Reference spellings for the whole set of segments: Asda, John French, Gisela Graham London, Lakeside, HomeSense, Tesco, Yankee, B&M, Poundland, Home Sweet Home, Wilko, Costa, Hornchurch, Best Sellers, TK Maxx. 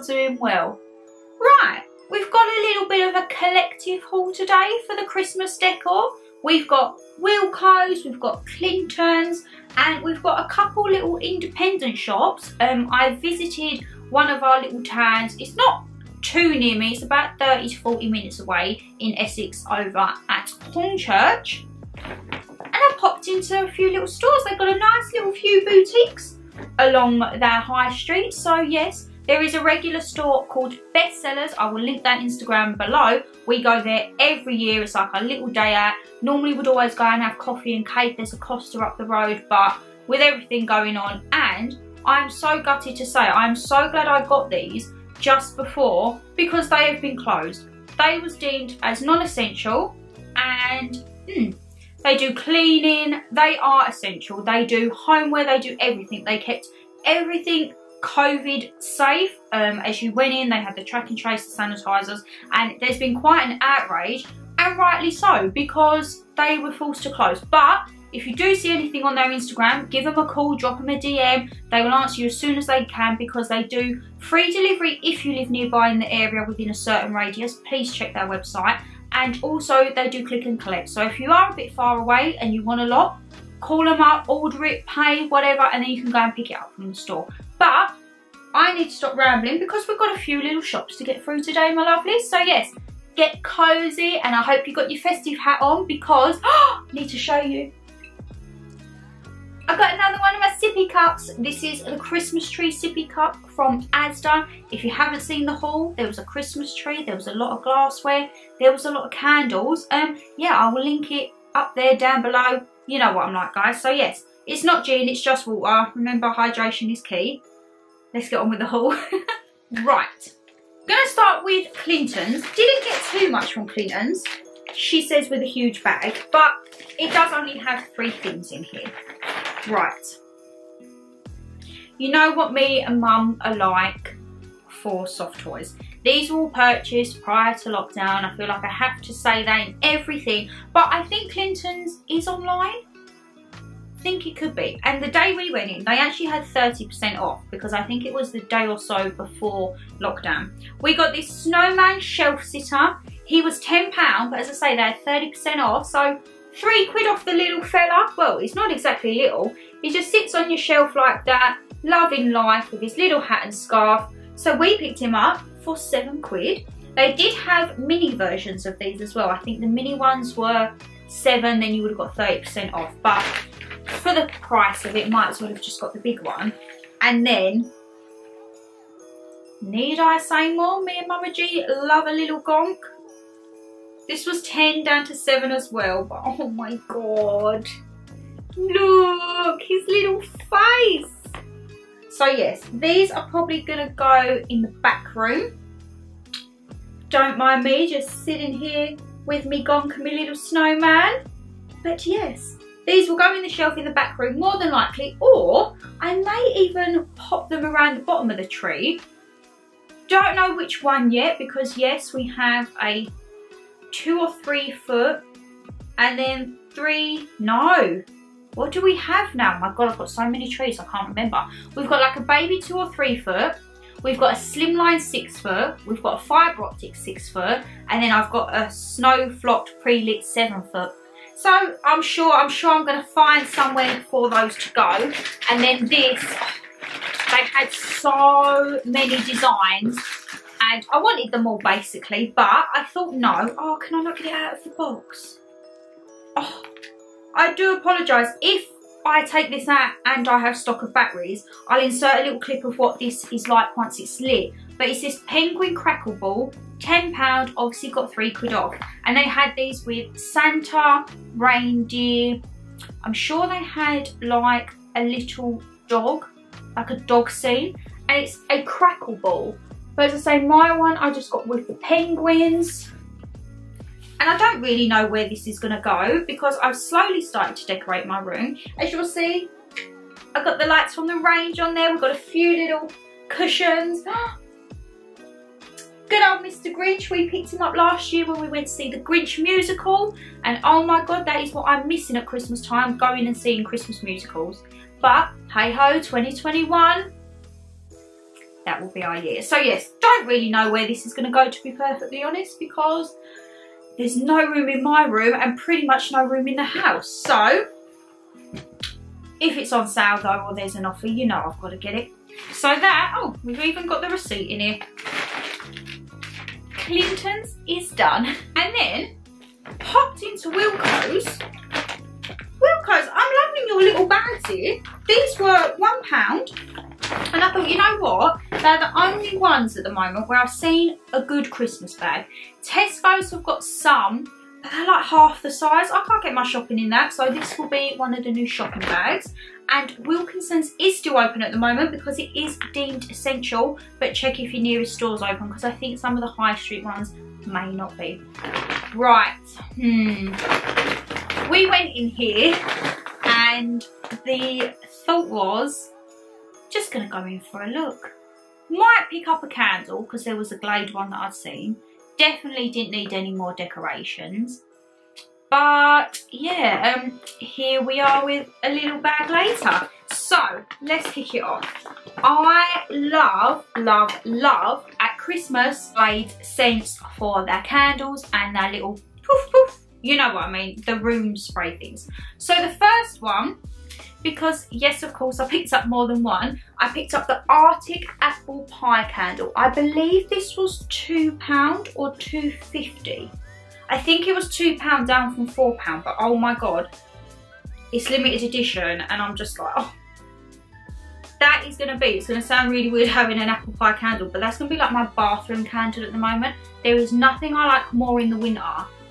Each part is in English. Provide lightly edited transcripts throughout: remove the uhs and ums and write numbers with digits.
are doing well. Right, we've got a little bit of a collective haul today for the Christmas decor. We've got Wilko's, we've got Clintons, and we've got a couple little independent shops. I visited one of our little towns. It's not too near me, it's about 30 to 40 minutes away in Essex, over at Hornchurch. And I popped into a few little stores. They've got a nice little few boutiques along their high street. So yes, there is a regular store called Best Sellers. I will link that Instagram below. We go there every year. It's like a little day out. Normally we'd always go and have coffee and cake. There's a Costa up the road, but with everything going on, and I'm so gutted to say, I'm so glad I got these just before, because they have been closed. They was deemed as non-essential, and they do cleaning, they are essential, they do homeware, they do everything. They kept everything COVID safe. As you went in, they had the track and trace, the sanitizers, and there's been quite an outrage, and rightly so, because they were forced to close. But if you do see anything on their Instagram, give them a call, drop them a DM. They will answer you as soon as they can, because they do free delivery if you live nearby in the area within a certain radius. Please check their website. And also they do click and collect. So if you are a bit far away and you want a lot, call them up, order it, pay, whatever, and then you can go and pick it up from the store. But I need to stop rambling because we've got a few little shops to get through today, my lovelies. So yes, get cozy, and I hope you got your festive hat on, because I need to show you. I've got another one of my sippy cups. This is the Christmas tree sippy cup from Asda. If you haven't seen the haul, there was a Christmas tree, there was a lot of glassware, there was a lot of candles. Yeah, I will link it up there, down below. You know what I'm like, guys. So yes, it's not gin, it's just water. Remember, hydration is key. Let's get on with the haul. Right, I'm gonna start with Clintons. Didn't get too much from Clintons, she says with a huge bag, but it does only have 3 things in here. Right, you know what me and Mum are like for soft toys. These were all purchased prior to lockdown. I feel like I have to say that in everything, but I think Clintons is online. I think it could be. And the day we went in, they actually had 30% off, because I think it was the day or so before lockdown. We got this snowman shelf sitter. He was £10, but as I say, they had 30% off, so £3 off the little fella. Well, he's not exactly little. He just sits on your shelf like that, loving life with his little hat and scarf. So we picked him up for £7. They did have mini versions of these as well. I think the mini ones were £7, then you would have got 30% off. But for the price of it, might as well have just got the big one. And then, need I say more? Me and Mama G love a little gonk. This was 10 down to 7 as well, but oh my god, look, his little face. So yes, these are probably gonna go in the back room. Don't mind me just sitting here with me gonk and my little snowman. But yes, these will go in the shelf in the back room more than likely, or I may even pop them around the bottom of the tree. Don't know which one yet, because yes, we have a 2 or 3 foot, and then 3, no. What do we have now? My god, I've got so many trees, I can't remember. We've got like a baby 2 or 3 foot. We've got a slimline 6 foot. We've got a fibre optic 6 foot. And then I've got a snow flocked pre-lit 7 foot. So I'm sure I'm gonna find somewhere for those to go. And then this, they've had so many designs, and I wanted them all basically, but I thought no. Oh, can I not get it out of the box? Oh, I do apologise. If I take this out and I have stock of batteries, I'll insert a little clip of what this is like once it's lit. But it's this penguin crackle ball, £10, obviously got £3 off. And they had these with Santa, reindeer. I'm sure they had like a little dog, like a dog scene. And it's a crackle ball. But as I say, my one I just got with the penguins. And I don't really know where this is going to go, because I've slowly started to decorate my room. As you'll see, I've got the lights from the range on there. We've got a few little cushions. Good old Mr. Grinch. We picked him up last year when we went to see the Grinch musical. And oh my god, that is what I'm missing at Christmas time, going and seeing Christmas musicals. But hey ho, 2021. that will be our year. So yes, don't really know where this is going to go, to be perfectly honest, because there's no room in my room and pretty much no room in the house. So if it's on sale though, or there's an offer, you know I've got to get it. So that, oh, we've even got the receipt in here. Clintons is done. And then popped into Wilko's. Wilko's, I'm loving your little bags here. These were £1. And I thought, you know what? They're the only ones at the moment where I've seen a good Christmas bag. Tesco's have got some, but they're like half the size. I can't get my shopping in that, so this will be one of the new shopping bags. And Wilkinson's is still open at the moment because it is deemed essential, but check if your nearest store's open because I think some of the high street ones may not be. Right, we went in here and the thought was, just gonna go in for a look. Might pick up a candle because there was a Glade one that I'd seen. Definitely didn't need any more decorations, but yeah, here we are with a little bag later. So let's kick it off. I love, love, love at Christmas Glade scents for their candles and their little poof poof, you know what I mean, the room spray things. So the first one, because yes, of course, I picked up more than one. I picked up the Arctic Apple Pie candle. I believe this was £2 or £2.50. I think it was £2 down from £4, but oh my God, it's limited edition and I'm just like, oh. That is gonna be, it's gonna sound really weird having an apple pie candle, but that's gonna be like my bathroom candle at the moment. There is nothing I like more in the winter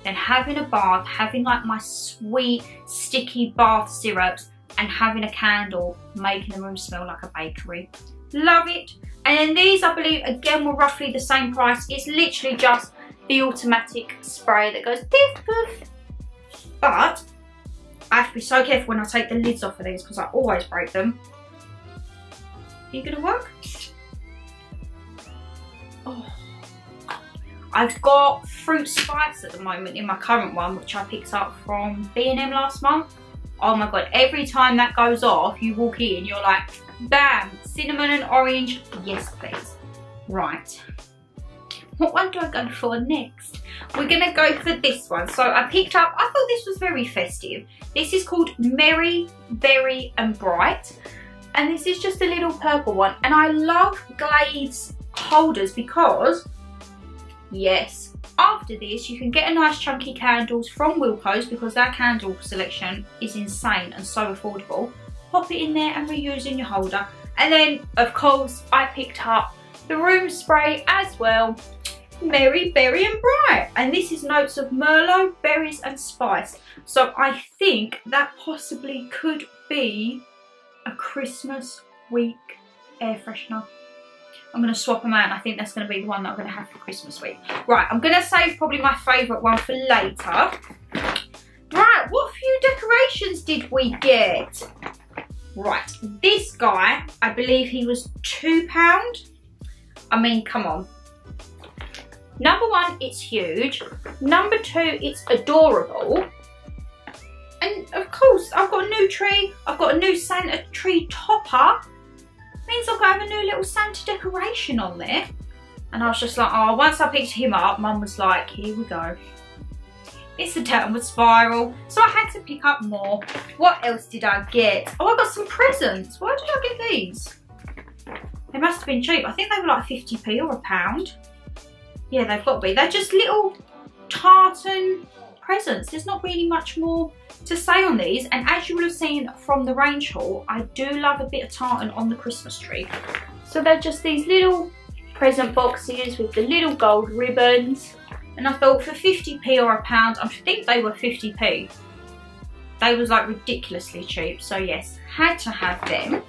than having a bath, having like my sweet, sticky bath syrups, and having a candle making the room smell like a bakery. Love it. And then these, I believe, again, were roughly the same price. It's literally just the automatic spray that goes poof poof. But I have to be so careful when I take the lids off of these because I always break them. Are you gonna work? Oh, I've got fruit spice at the moment in my current one, which I picked up from B&M last month. Oh my God, every time that goes off, you walk in, you're like, bam, cinnamon and orange, yes please. Right, what one do I go for next? We're gonna go for this one. So I picked up, I thought this was very festive. This is called Merry, Berry and Bright. And this is just a little purple one. And I love Glade's holders because, yes, after this you can get a nice chunky candles from Wilko's because their candle selection is insane and so affordable. Pop it in there and reuse in your holder. And then of course I picked up the room spray as well, Merry, Berry and Bright, and this is notes of Merlot, berries and spice. So I think that possibly could be a Christmas week air freshener. I'm going to swap them out and I think that's going to be the one that I'm going to have for Christmas week. Right, I'm going to save probably my favourite one for later. Right, what few decorations did we get? Right, this guy, I believe he was £2. I mean, come on. Number one, it's huge. Number two, it's adorable. And of course, I've got a new tree. I've got a new Santa tree topper. Means I've got to have a new little Santa decoration on there. And I was just like, oh, once I picked him up, Mum was like, here we go. It's a downward spiral. So I had to pick up more. What else did I get? Oh, I got some presents. Why did I get these? They must have been cheap. I think they were like 50p or £1. Yeah, they've got to be. They're just little tartan presents. There's not really much more to say on these, and as you will have seen from the range haul, I do love a bit of tartan on the Christmas tree. So they're just these little present boxes with the little gold ribbons, and I thought for 50p or £1, I think they were 50p. They was like ridiculously cheap, so yes, had to have them.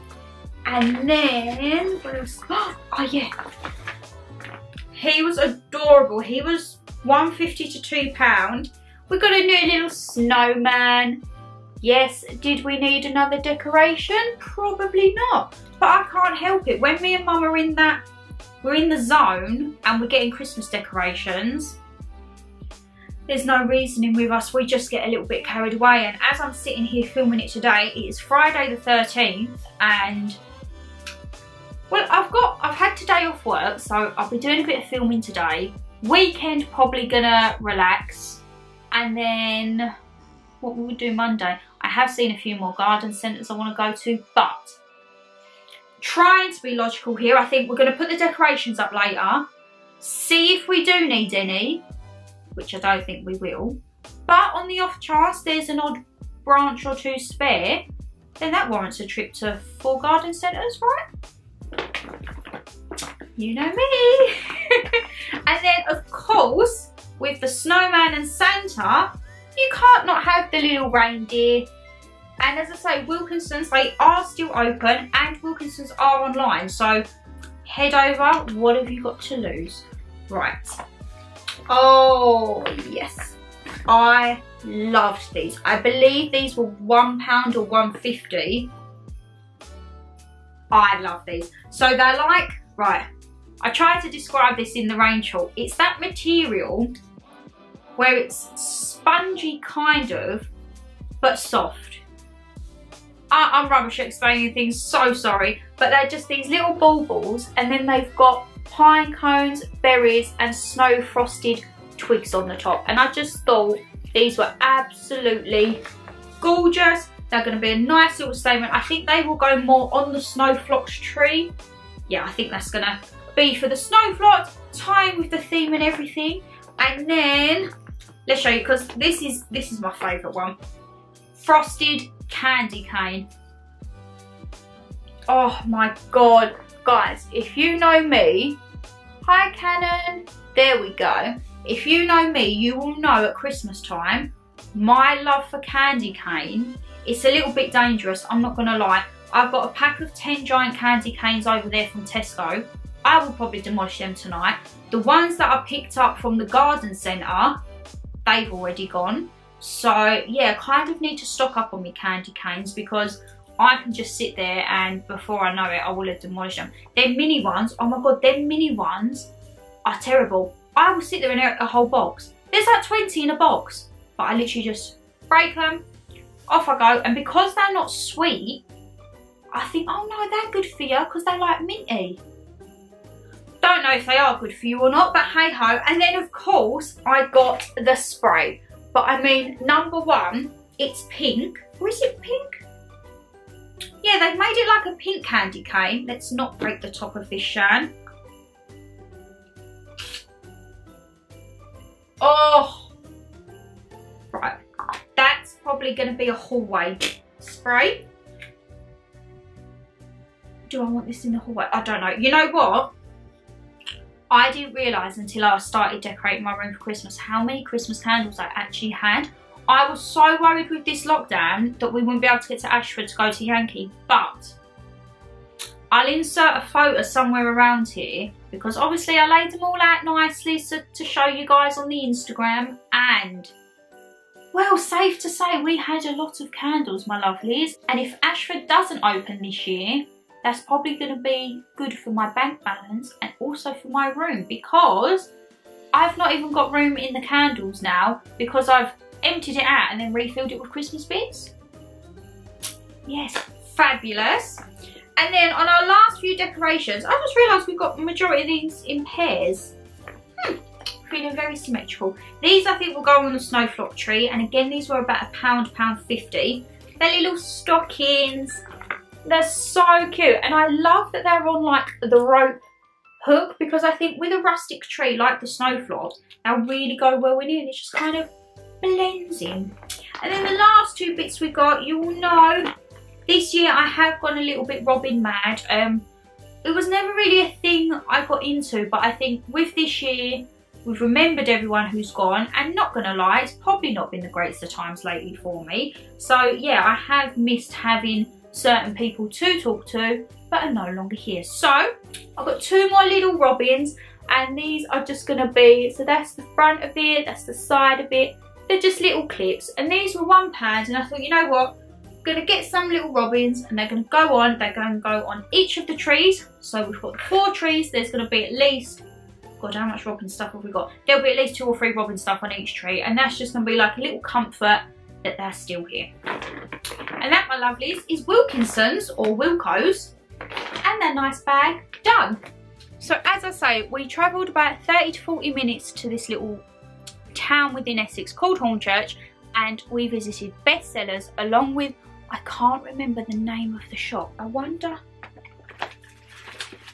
And then, what else? Oh yeah, he was adorable. He was £1.50 to £2. We got a new little snowman. Yes, did we need another decoration? Probably not, but I can't help it. When me and Mum are in that, we're in the zone and we're getting Christmas decorations, there's no reasoning with us. We just get a little bit carried away. And as I'm sitting here filming it today, it is Friday the 13th and Well, I've had today off work, so I'll be doing a bit of filming today. Weekend, probably gonna relax. And then what will we do Monday? I have seen a few more garden centres I want to go to, but trying to be logical here, I think we're going to put the decorations up later, see if we do need any, which I don't think we will, but on the off chance there's an odd branch or two spare, then that warrants a trip to 4 garden centres, right? You know me. And then of course, with the snowman and Santa, you can't not have the little reindeer. And as I say, Wilkinson's, they are still open, and Wilkinson's are online, so head over. What have you got to lose? Right. Oh yes, I loved these. I believe these were £1 or £1.50. I love these. So they're like, right, I tried to describe this in the range haul. It's that material where it's spongy kind of, but soft. I'm rubbish at explaining things, so sorry, but they're just these little baubles, and then they've got pine cones, berries and snow frosted twigs on the top, and I just thought these were absolutely gorgeous. They're going to be a nice little statement. I think they will go more on the snowflocks tree. Yeah, I think that's going to be for the snowflocks, tying with the theme and everything. And then let's show you, because this is my favourite one, frosted candy cane. Oh my god, guys, if you know me, hi Canon, there we go, if you know me, you will know at Christmas time my love for candy cane. It's a little bit dangerous, I'm not gonna lie. I've got a pack of 10 giant candy canes over there from Tesco. I will probably demolish them tonight. The ones that I picked up from the garden centre, they've already gone. So yeah, I kind of need to stock up on my candy canes, because I can just sit there and before I know it, I will have demolished them. They're mini ones. Oh my god, their mini ones are terrible. I will sit there and eat a whole box. There's like 20 in a box, but I literally just break them, off I go. And because they're not sweet, I think, oh no, they're good for you because they're like minty. Don't know if they are good for you or not, but hey ho. And then of course I got the spray. But I mean, number one, it's pink. Or is it pink? Yeah, they've made it like a pink candy cane. Let's not break the top of this, Shan. Oh! Right. That's probably going to be a hallway spray. Do I want this in the hallway? I don't know. You know what? I didn't realise until I started decorating my room for Christmas how many Christmas candles I actually had. I was so worried with this lockdown that we wouldn't be able to get to Ashford to go to Yankee, but I'll insert a photo somewhere around here, because obviously I laid them all out nicely so to show you guys on the Instagram, and well, safe to say we had a lot of candles, my lovelies. And if Ashford doesn't open this year, that's probably going to be good for my bank balance and also for my room, because I've not even got room in the candles now, because I've emptied it out and then refilled it with Christmas bits. Yes, fabulous. And then on our last few decorations, I just realised we've got the majority of these in pairs. Feeling very symmetrical. These I think will go on the snowflake tree, and again these were about £1, £1.50. They're little stockings. They're so cute, and I love that they're on like the rope hook, because I think with a rustic tree like the snowflake, they'll really go well in here, and it just kind of blends in. And then the last two bits we got, you all know, this year I have gone a little bit Robin mad. It was never really a thing I got into, but I think with this year, we've remembered everyone who's gone, and not gonna lie, it's probably not been the greatest of times lately for me. So yeah, I have missed having certain people to talk to, but are no longer here. So I've got 2 more little robins, and these are just gonna be, so that's the front of it, that's the side of it, they're just little clips, and these were £1, and I thought, you know what, I'm gonna get some little robins, and they're gonna go on each of the trees. So we've got 4 trees, there's gonna be at least, god, how much robin stuff have we got? There'll be at least 2 or 3 robin stuff on each tree, and that's just gonna be like a little comfort that they're still here. And that, my lovelies, is Wilkinson's, or Wilko's, and their nice bag done. So as I say, we travelled about 30 to 40 minutes to this little town within Essex called Hornchurch, and we visited Best Sellers along with, I can't remember the name of the shop. I wonder,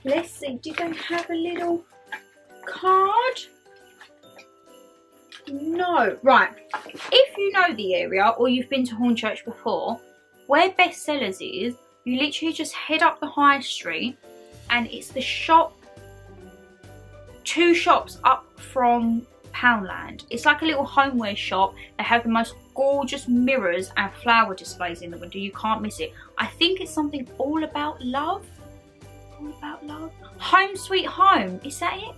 let's see, did they have a little card? No. Right, if you know the area or you've been to Hornchurch before, where Best Sellers is, you literally just head up the high street and it's the shop, two shops up from Poundland. It's like a little homeware shop. They have the most gorgeous mirrors and flower displays in the window. You can't miss it. I think it's something all about love. All about love. Home Sweet Home. Is that it?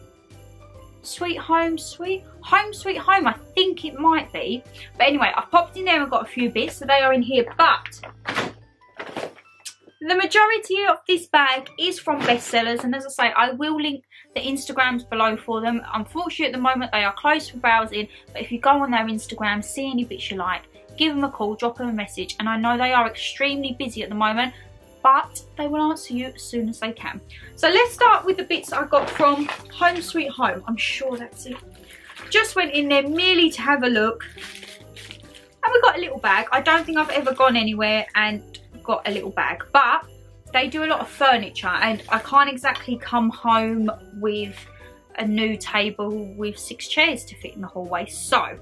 Sweet Home, Sweet Home, Sweet Home. I think it might be. But anyway, I've popped in there and got a few bits, so they are in here. But the majority of this bag is from Best Sellers, and as I say, I will link the Instagrams below for them. Unfortunately at the moment they are closed for browsing, but if you go on their Instagram, see any bits you like, give them a call, drop them a message, and I know they are extremely busy at the moment, but they will answer you as soon as they can. So let's start with the bits I got from Home Sweet Home. I'm sure that's it. Just went in there merely to have a look, and we got a little bag. I don't think I've ever gone anywhere and got a little bag, but they do a lot of furniture and I can't exactly come home with a new table with 6 chairs to fit in the hallway. So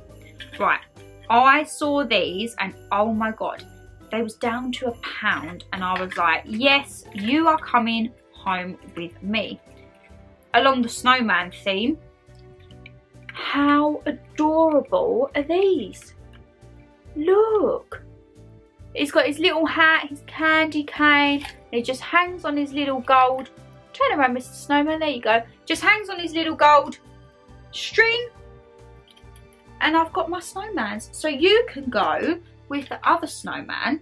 right, I saw these and oh my god, they was down to £1 and I was like, yes, you are coming home with me. Along the snowman theme, how adorable are these? Look, he's got his little hat, his candy cane. It just hangs on his little gold. Turn around, Mr. Snowman. There you go. Just hangs on his little gold string. And I've got my snowmans. So you can go with the other snowman.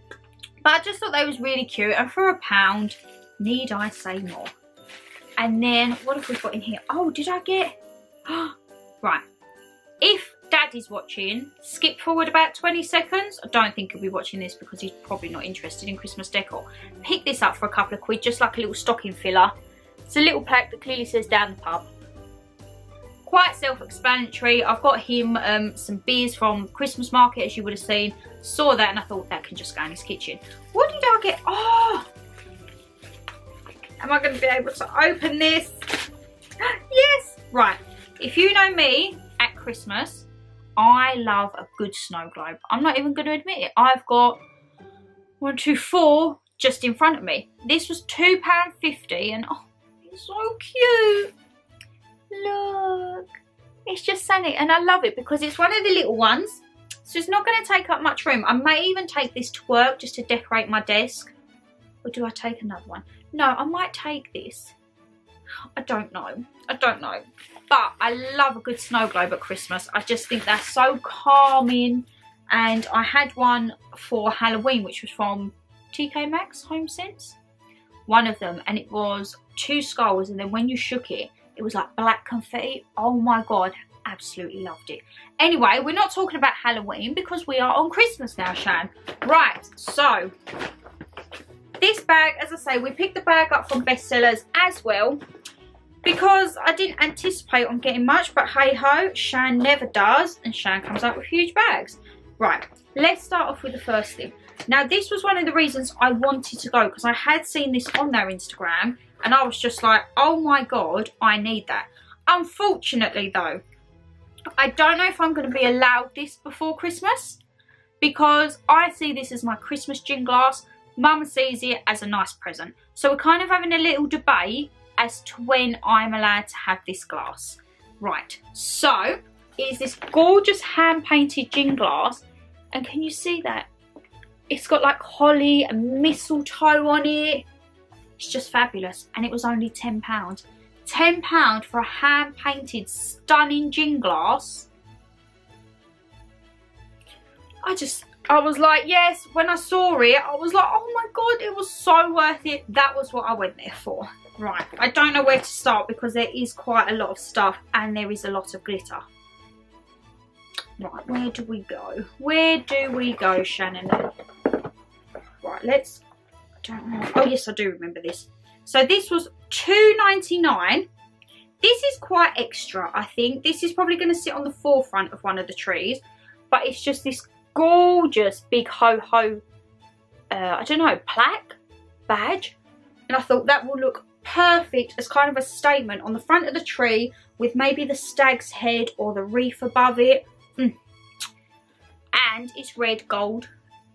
But I just thought they was really cute. And for £1, need I say more? And then what have we got in here? Oh, did I get? Right. If Daddy's watching, skip forward about 20 seconds. I don't think he'll be watching this because he's probably not interested in Christmas decor. Pick this up for £2, just like a little stocking filler. It's a little plaque that clearly says down the pub. Quite self-explanatory. I've got him some beers from Christmas market, as you would have seen. Saw that and I thought that can just go in his kitchen. What did I get? Oh! Am I going to be able to open this? Yes! Right. If you know me at Christmas, I love a good snow globe. I'm not even going to admit it. I've got 4 just in front of me. This was £2.50 and oh, it's so cute. Look, it's just sunny and I love it because it's one of the little ones, so it's not going to take up much room. I may even take this to work just to decorate my desk. Or do I take another one? No, I might take this. I don't know. I don't know. But I love a good snow globe at Christmas. I just think they're so calming. And I had one for Halloween, which was from TK Maxx, HomeSense. One of them. And it was 2 skulls. And then when you shook it, it was like black confetti. Oh my god. Absolutely loved it. Anyway, we're not talking about Halloween because we are on Christmas now, Shan. Right. So this bag, as I say, we picked the bag up from Best Sellers as well, because I didn't anticipate on getting much, but hey ho, Shan never does, and Shan comes up with huge bags. Right, let's start off with the first thing. Now this was one of the reasons I wanted to go, because I had seen this on their Instagram, and I was just like, oh my god, I need that. Unfortunately though, I don't know if I'm going to be allowed this before Christmas, because I see this as my Christmas gin glass. Mum sees it as a nice present. So we're kind of having a little debate as to when I'm allowed to have this glass. Right, so it is this gorgeous hand-painted gin glass. And can you see that? It's got like holly and mistletoe on it. It's just fabulous. And it was only £10. £10 for a hand-painted stunning gin glass. I was like, yes, when I saw it, I was like, oh my god, it was so worth it. That was what I went there for. Right, I don't know where to start because there is quite a lot of stuff and there is a lot of glitter. Right, where do we go? Where do we go, Shannon? Right, let's, I don't know. Oh yes, I do remember this. So this was £2.99. This is quite extra, I think. This is probably going to sit on the forefront of one of the trees, but it's just this gorgeous big ho-ho, I don't know, plaque, badge. And I thought that will look perfect as kind of a statement on the front of the tree with maybe the stag's head or the wreath above it. And it's red, gold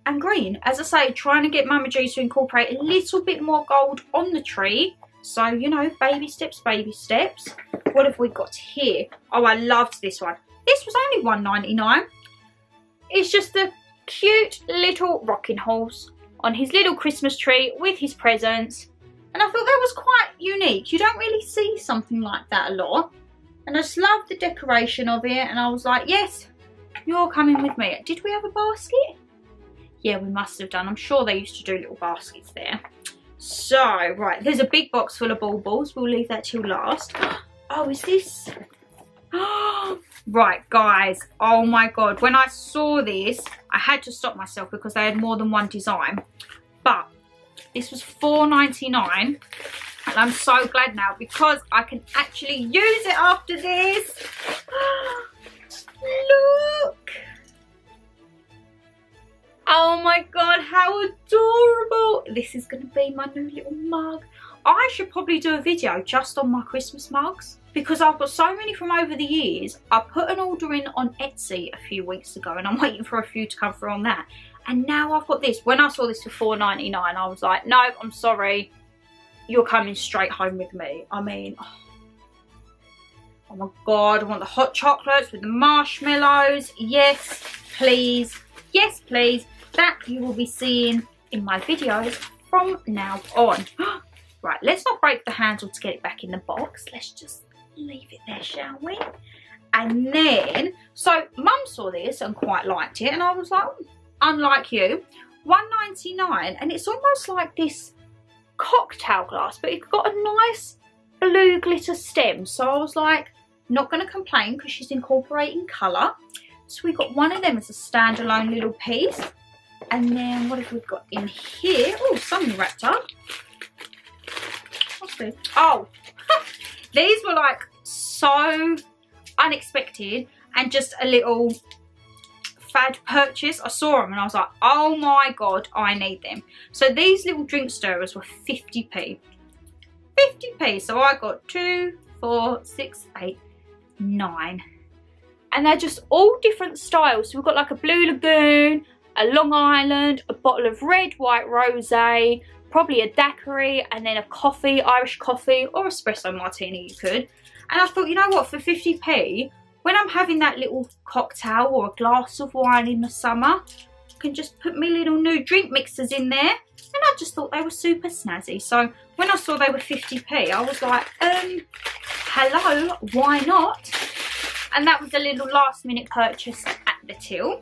and green. As I say, trying to get Mama G to incorporate a little bit more gold on the tree. So, you know, baby steps, baby steps. What have we got here? Oh, I loved this one. This was only £1.99. It's just the cute little rocking horse on his little Christmas tree with his presents. And I thought that was quite unique. You don't really see something like that a lot. And I just loved the decoration of it. And I was like, yes, you're coming with me. Did we have a basket? Yeah, we must have done. I'm sure they used to do little baskets there. So, right, there's a big box full of baubles. We'll leave that till last. Oh, is this? Right, guys. Oh, my God. When I saw this, I had to stop myself because they had more than one design. But this was £4.99. And I'm so glad now because I can actually use it after this. Look. Oh my God, how adorable. This is going to be my new little mug. I should probably do a video just on my Christmas mugs because I've got so many from over the years. I put an order in on Etsy a few weeks ago and I'm waiting for a few to come through on that. And now I've got this. When I saw this for £4.99, I was like, no, I'm sorry. You're coming straight home with me. I mean, oh my God, I want the hot chocolates with the marshmallows. Yes, please. Yes, please. That you will be seeing in my videos from now on. Right, let's not break the handle to get it back in the box. Let's just leave it there, shall we? And then, so Mum saw this and quite liked it. And I was like, oh, unlike you, £1.99. And it's almost like this cocktail glass, but it's got a nice blue glitter stem. So I was like, not going to complain because she's incorporating colour. So we got one of them as a standalone little piece. And then what have we got in here? Oh, something wrapped up. What's this? Oh, these were like so unexpected and just a little fad purchase. I saw them and I was like, oh my God, I need them. So these little drink stirrers were 50p. 50p. So I got 2, 4, 6, 8, 9. And they're just all different styles. So we've got like a Blue Lagoon, a Long Island, a bottle of red, white rosé, probably a daiquiri, and then a coffee, Irish coffee, or espresso martini you could. And I thought, you know what, for 50p, when I'm having that little cocktail or a glass of wine in the summer, I can just put my little new drink mixers in there. And I just thought they were super snazzy. So when I saw they were 50p, I was like, hello, why not? And that was a little last minute purchase at the till.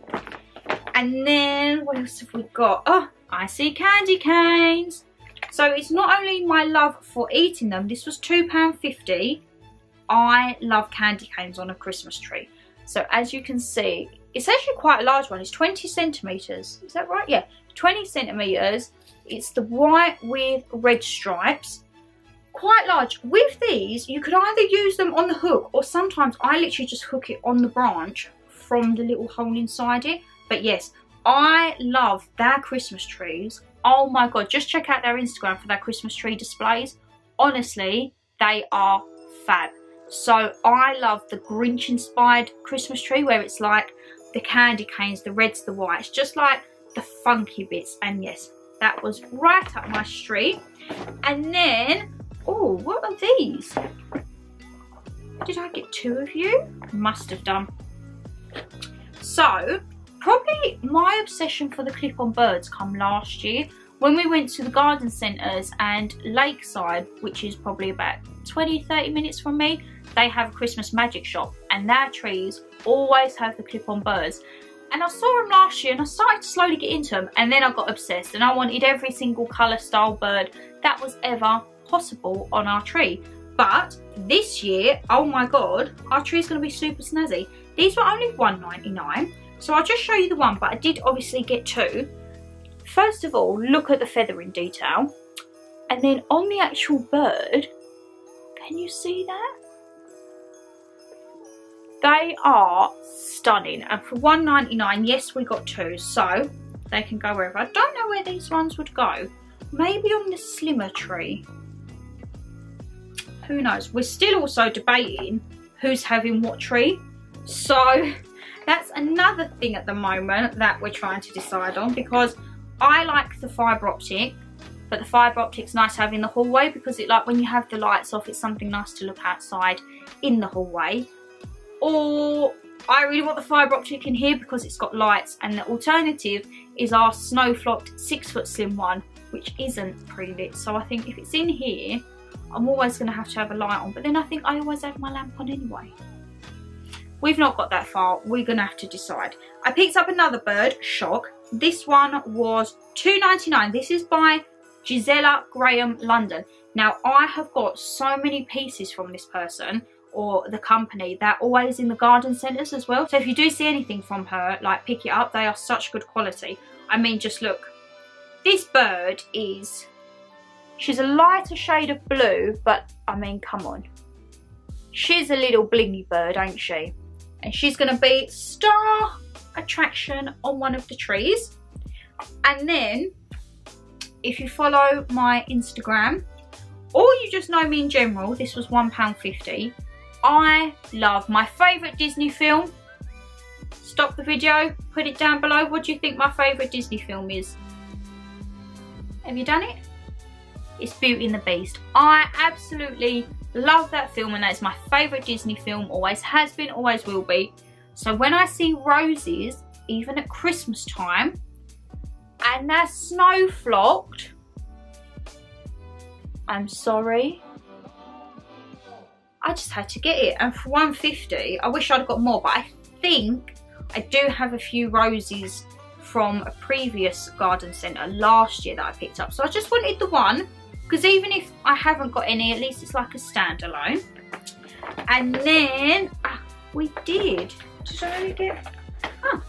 And then, what else have we got? Oh, I see candy canes. So it's not only my love for eating them. This was £2.50. I love candy canes on a Christmas tree. So as you can see, it's actually quite a large one. It's 20 centimetres. Is that right? Yeah, 20 centimetres. It's the white with red stripes. Quite large. With these, you could either use them on the hook or sometimes I literally just hook it on the branch from the little hole inside it. But yes, I love their Christmas trees. Oh my God, just check out their Instagram for their Christmas tree displays. Honestly, they are fab. So I love the Grinch-inspired Christmas tree where it's like the candy canes, the reds, the whites, just like the funky bits. And yes, that was right up my street. And then, oh, what are these? Did I get two of you? Must have done. So, probably my obsession for the clip-on birds come last year when we went to the garden centres and Lakeside, which is probably about 20-30 minutes from me. They have a Christmas magic shop and their trees always have the clip-on birds. And I saw them last year and I started to slowly get into them and then I got obsessed and I wanted every single colour style bird that was ever possible on our tree. But this year, oh my God, our tree is going to be super snazzy. These were only £1.99. So I'll just show you the one, but I did obviously get two. First of all, look at the feathering detail. And then on the actual bird, can you see that? They are stunning. And for £1.99, yes, we got two, so they can go wherever. I don't know where these ones would go. Maybe on the slimmer tree. Who knows? We're still also debating who's having what tree. So that's another thing at the moment that we're trying to decide on, because I like the fibre optic, but the fibre optic's nice to have in the hallway, because it, like, when you have the lights off, it's something nice to look outside in the hallway. Or I really want the fibre optic in here because it's got lights, and the alternative is our snow-flocked 6 foot slim one, which isn't pre-lit. So I think if it's in here, I'm always going to have a light on, but then I think I always have my lamp on anyway. We've not got that far. We're going to have to decide. I picked up another bird, shock. This one was £2.99. This is by Gisela Graham London. Now, I have got so many pieces from this person, or the company. They're always in the garden centres as well. So if you do see anything from her, like, pick it up. They are such good quality. I mean, just look. This bird is... she's a lighter shade of blue, but, I mean, come on. She's a little blingy bird, ain't she? And she's going to be star attraction on one of the trees. And then, if you follow my Instagram, or you just know me in general, this was £1.50. I love my favourite Disney film. Stop the video, put it down below. What do you think my favourite Disney film is? Have you done it? It's Beauty and the Beast. I absolutely love that film, and that's my favourite Disney film. Always has been, always will be. So when I see roses, even at Christmas time, and they're snow-flocked, I'm sorry, I just had to get it. And for £1.50, I wish I'd got more, but I think I do have a few roses from a previous garden centre last year that I picked up. So I just wanted the one, because even if I haven't got any, at least it's like a standalone. And then, we did. Did I get? Got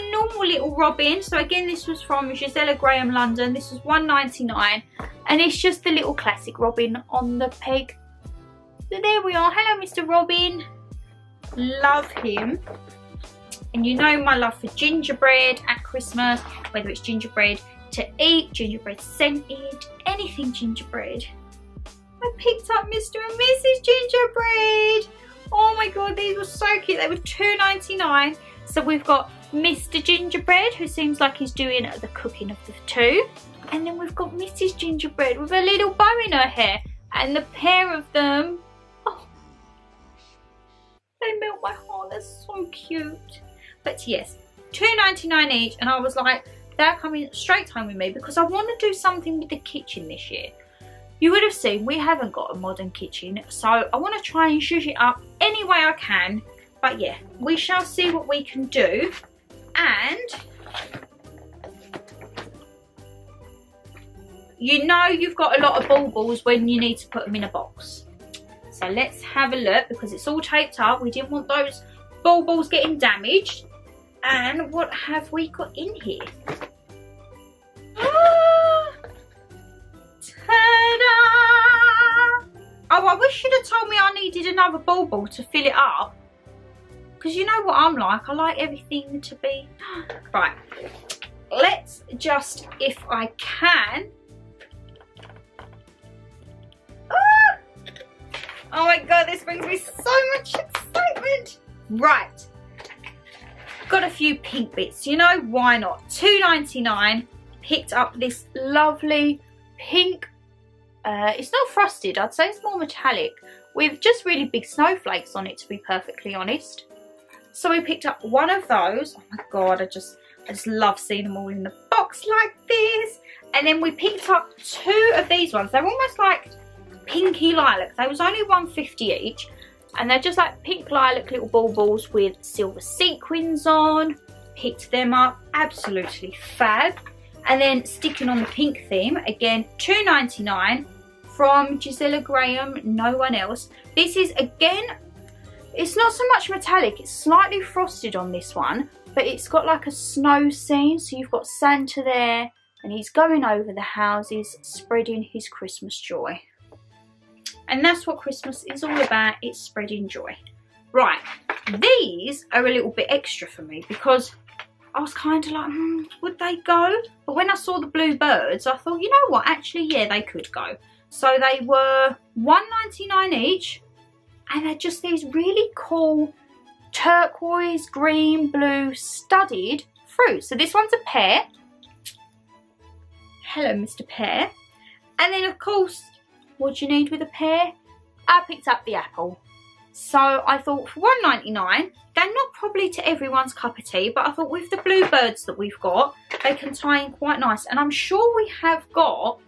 a normal little robin. So again, this was from Gisela Graham London. This was £1.99, and it's just the little classic robin on the peg. So there we are. Hello, Mr. Robin. Love him. And you know my love for gingerbread at Christmas, whether it's gingerbread to eat, gingerbread scented, anything gingerbread. I picked up Mr. and Mrs. Gingerbread. Oh my god, these were so cute. They were £2.99. So we've got Mr. Gingerbread, who seems like he's doing the cooking of the two. And then we've got Mrs. Gingerbread with a little bow in her hair. And the pair of them, oh, they melt my heart. They're so cute. But yes, £2.99 each. And I was like, they're coming straight home with me, because I want to do something with the kitchen this year. You would have seen we haven't got a modern kitchen, so I want to try and zhuzh it up any way I can. But yeah, we shall see what we can do. And you know you've got a lot of baubles when you need to put them in a box. So let's have a look, because it's all taped up. We didn't want those baubles getting damaged. And what have we got in here? Ta-da! Oh, I wish you'd have told me I needed another bauble to fill it up, because you know what I'm like. I like everything to be... Right, let's just, if I can... Oh my god, this brings me so much excitement! Right. Got a few pink bits, you know, why not? £2.99, picked up this lovely pink, it's not frosted, I'd say it's more metallic, with just really big snowflakes on it, to be perfectly honest. So we picked up one of those. Oh my god, I just love seeing them all in the box like this. And then we picked up two of these ones. They're almost like pinky lilac. They was only £1.50 each. And they're just like pink lilac little baubles with silver sequins on. Picked them up. Absolutely fab. And then sticking on the pink theme, again, £2.99 from Gisela Graham, no one else. This is, again, it's not so much metallic. It's slightly frosted on this one, but it's got like a snow scene. So you've got Santa there and he's going over the houses, spreading his Christmas joy. And that's what Christmas is all about, it's spreading joy. Right, these are a little bit extra for me because I was kind of like, would they go? But when I saw the blue birds, I thought, you know what, actually, yeah, they could go. So they were £1.99 each, and they're just these really cool turquoise, green, blue, studded fruit. So this one's a pear. Hello, Mr. Pear. And then, of course, what do you need with a pear? I picked up the apple. So I thought for £1.99, they're not probably to everyone's cup of tea, but I thought with the bluebirds that we've got, they can tie in quite nice. And I'm sure we have got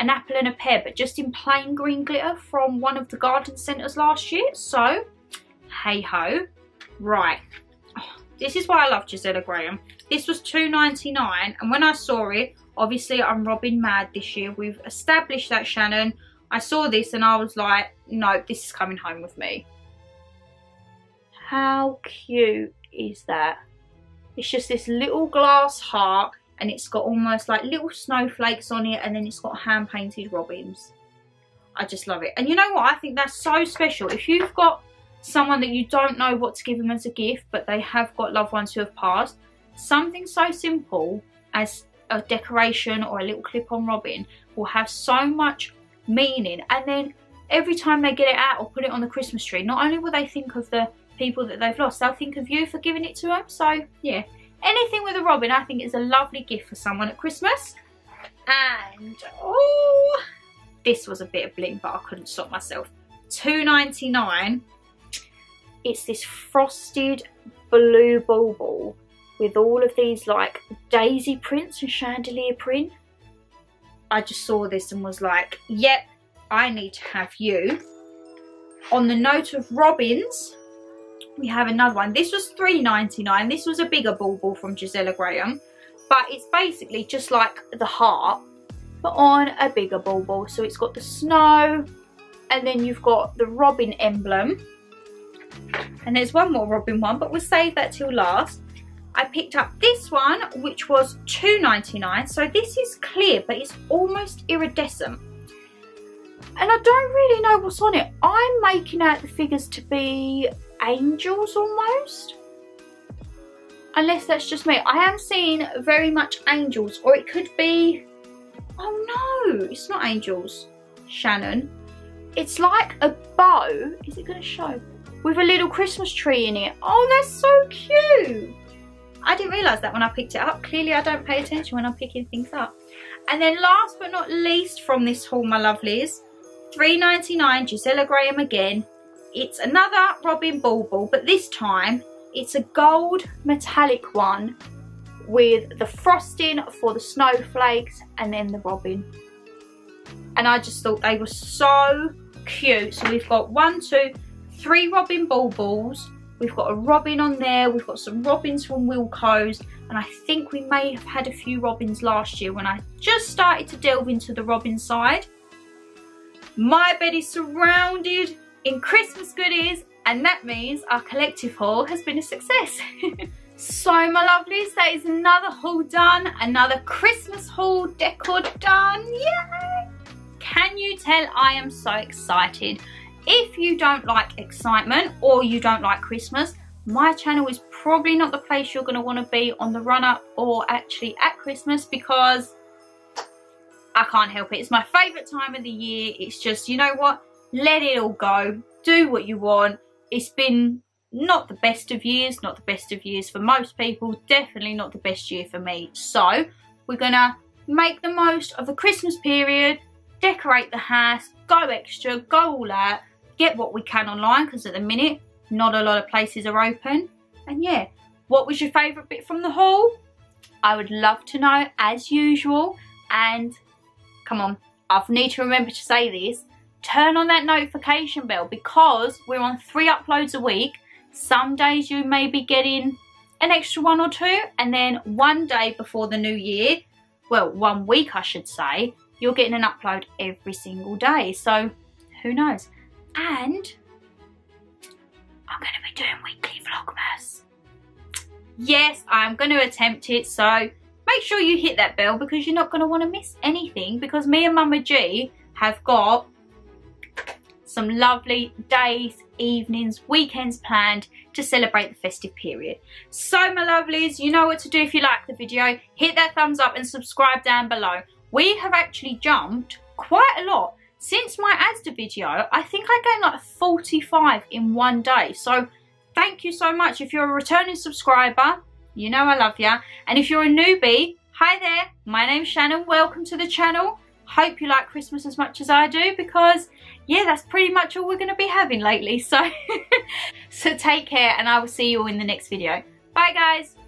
an apple and a pear, but just in plain green glitter from one of the garden centres last year. So, hey ho. Right. Oh, this is why I love Gisela Graham. This was £2.99, and when I saw it, obviously I'm robbing mad this year. We've established that, Shannon. I saw this and I was like, no, this is coming home with me. How cute is that? It's just this little glass heart and it's got almost like little snowflakes on it, and then it's got hand painted robins. I just love it. And you know what? I think that's so special. If you've got someone that you don't know what to give them as a gift, but they have got loved ones who have passed, something so simple as a decoration or a little clip-on robin will have so much meaning. And then every time they get it out or put it on the Christmas tree, not only will they think of the people that they've lost, they'll think of you for giving it to them. So yeah, anything with a robin I think is a lovely gift for someone at Christmas. And oh, this was a bit of bling, but I couldn't stop myself. £2.99. It's this frosted blue bauble with all of these like daisy prints and chandelier print. I just saw this and was like, yep, I need to have you. On the note of robins, we have another one. This was £3.99. This was a bigger bauble from Gisela Graham, but it's basically just like the heart, but on a bigger bauble. So it's got the snow, and then you've got the robin emblem. And there's one more robin one, but we'll save that till last. I picked up this one, which was £2.99. So this is clear, but it's almost iridescent. And I don't really know what's on it. I'm making out the figures to be angels almost, unless that's just me. I am seeing very much angels, or it could be, oh no, it's not angels, Shannon. It's like a bow, is it gonna show, with a little Christmas tree in it. Oh, that's so cute. I didn't realise that when I picked it up. Clearly I don't pay attention when I'm picking things up. And then last but not least from this haul, my lovelies, £3.99, Gisela Graham again. It's another robin bauble, but this time it's a gold metallic one with the frosting for the snowflakes and then the robin. And I just thought they were so cute. So we've got 1, 2, 3 robin baubles. We've got a robin on there. We've got some robins from Wilko's. And I think we may have had a few robins last year when I just started to delve into the robin side. My bed is surrounded in Christmas goodies, and that means our collective haul has been a success. So my lovelies, that is another haul done, another Christmas haul decor done, yay! Can you tell I am so excited? If you don't like excitement or you don't like Christmas, my channel is probably not the place you're going to want to be on the run-up or actually at Christmas, because I can't help it. It's my favourite time of the year. It's just, you know what? Let it all go, do what you want. It's been not the best of years, not the best of years for most people, definitely not the best year for me. So we're gonna make the most of the Christmas period, decorate the house, go extra, go all out, get what we can online, because at the minute, not a lot of places are open. And yeah, what was your favourite bit from the haul? I would love to know as usual. And come on, I need to remember to say this. Turn on that notification bell, because we're on 3 uploads a week. Some days you may be getting an extra one or two, and then one day before the new year, well, 1 week I should say, you're getting an upload every single day. So who knows? And I'm going to be doing weekly Vlogmas. Yes, I'm going to attempt it. So Make sure you hit that bell because you're not going to want to miss anything, because me and Mama G have got some lovely days, evenings, weekends planned to celebrate the festive period. So my lovelies, you know what to do. If you like the video, hit that thumbs up and subscribe down below. We have actually jumped quite a lot since my Asda video. I think I gained like 45 in one day. So thank you so much. If you're a returning subscriber, you know I love ya. And if you're a newbie, hi there, my name's Shannon. Welcome to the channel. Hope you like Christmas as much as I do, because yeah, that's pretty much all we're going to be having lately. So take care, and I will see you all in the next video. Bye guys.